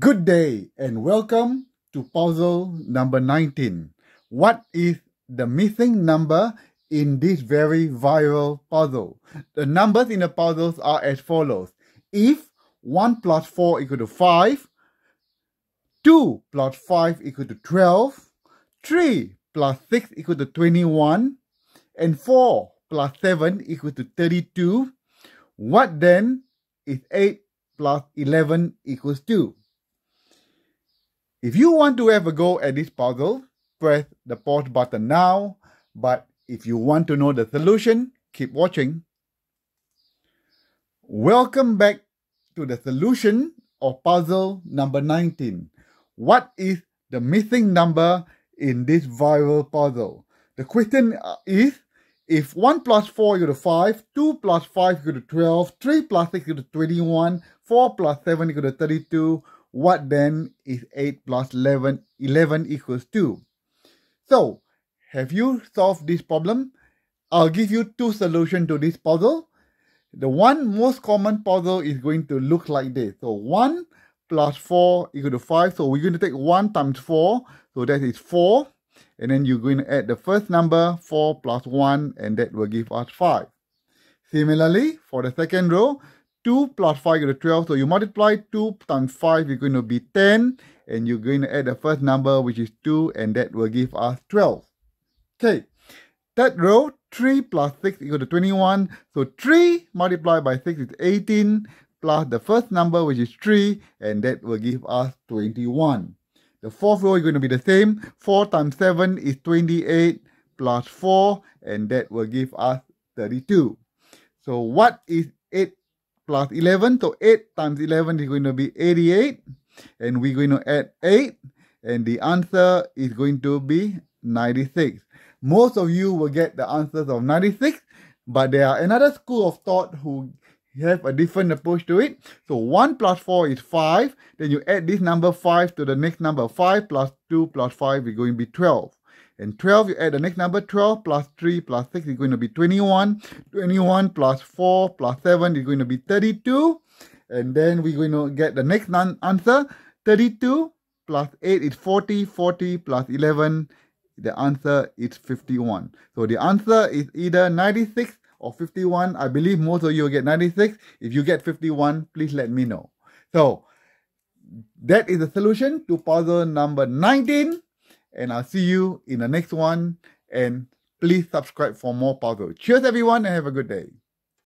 Good day and welcome to puzzle number 19. What is the missing number in this very viral puzzle? The numbers in the puzzles are as follows. If 1 plus 4 equal to 5, 2 plus 5 equal to 12, 3 plus 6 equal to 21, and 4 plus 7 equal to 32, what then is 8 plus 11 equals 2? If you want to have a go at this puzzle, press the pause button now. But if you want to know the solution, keep watching. Welcome back to the solution of puzzle number 19. What is the missing number in this viral puzzle? The question is, if 1 plus 4 equal to 5, 2 plus 5 equal to 12, 3 plus 6 equal to 21, 4 plus 7 equal to 32, what then is 8 plus 11 equals 2? So, have you solved this problem? I'll give you two solutions to this puzzle. The one most common puzzle is going to look like this. So, 1 plus 4 equal to 5. So, we're going to take 1 times 4. So, that is 4. And then you're going to add the first number, 4 plus 1, and that will give us 5. Similarly, for the second row, 2 plus 5 equal to 12. So you multiply 2 times 5, you're going to be 10. And you're going to add the first number, which is 2. And that will give us 12. Okay. Third row, 3 plus 6 equal to 21. So 3 multiplied by 6 is 18. Plus the first number, which is 3. And that will give us 21. The fourth row is going to be the same. 4 times 7 is 28 plus 4. And that will give us 32. So what is 8? Plus 11, so 8 times 11 is going to be 88, and we're going to add 8, and the answer is going to be 96. Most of you will get the answers of 96, but there are another school of thought who have a different approach to it. So 1 plus 4 is 5, then you add this number 5 to the next number 5, plus 2 plus 5 is going to be 12. And 12, you add the next number, 12 plus 3 plus 6 is going to be 21. 21 plus 4 plus 7 is going to be 32. And then we're going to get the next answer. 32 plus 8 is 40. 40 plus 11, the answer is 51. So the answer is either 96 or 51. I believe most of you will get 96. If you get 51, please let me know. So that is the solution to puzzle number 19. And I'll see you in the next one. And please subscribe for more puzzles. Cheers, everyone, and have a good day.